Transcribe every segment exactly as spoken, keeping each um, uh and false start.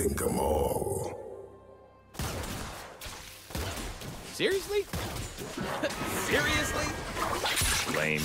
sink 'em all. Seriously? Seriously? Lame.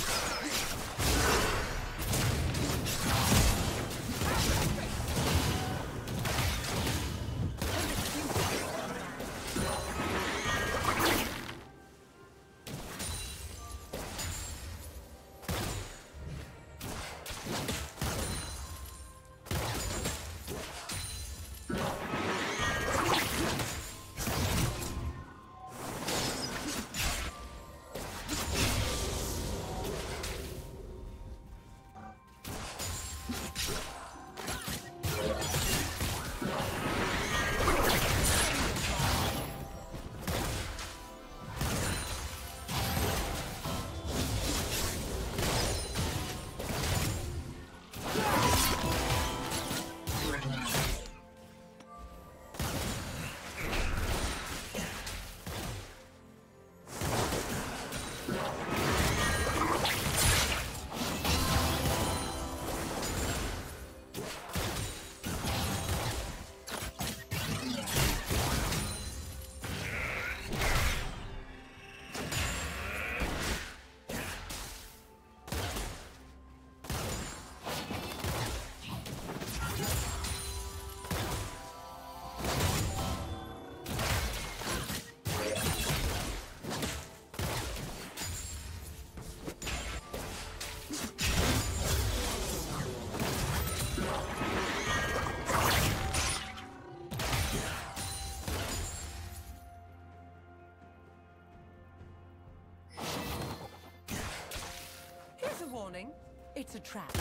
Warning, it's a trap.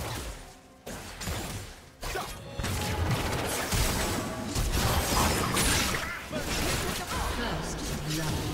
Stop. First love.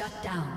Shut down.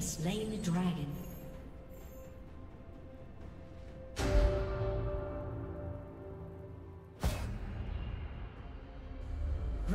Slain the dragon.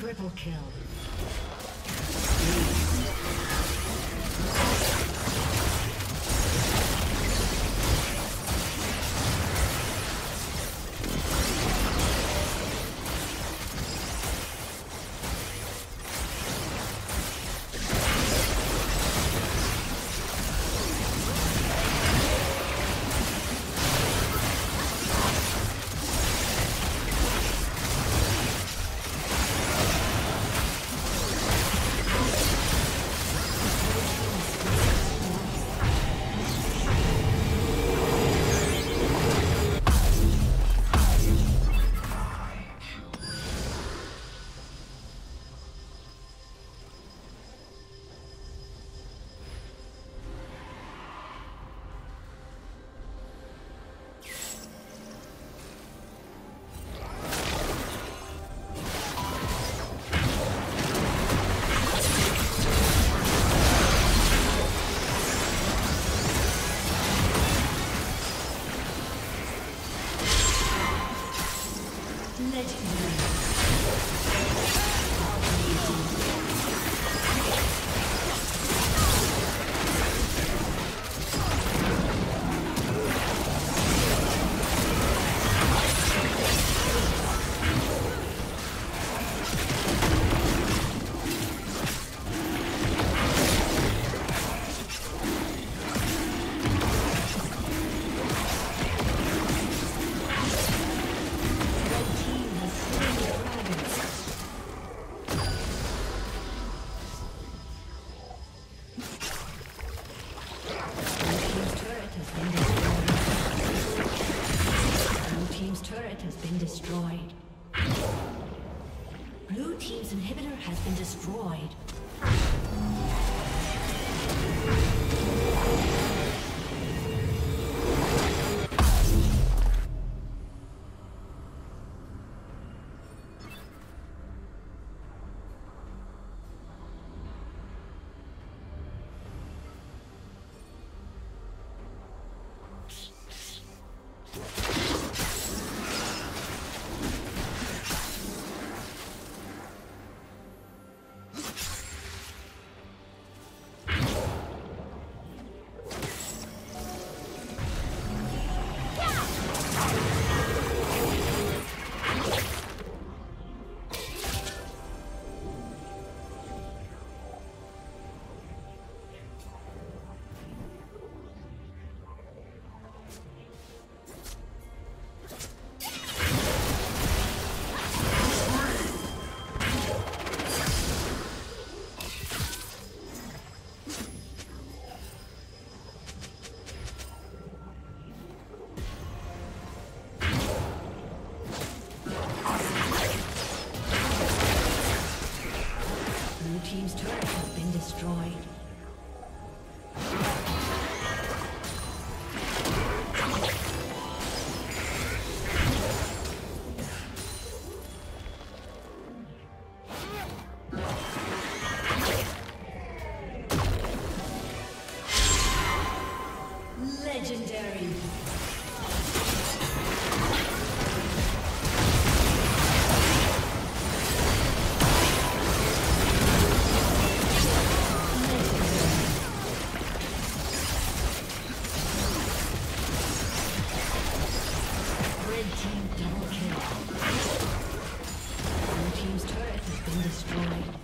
Triple kill. Team double kill. Your team's turret has been destroyed.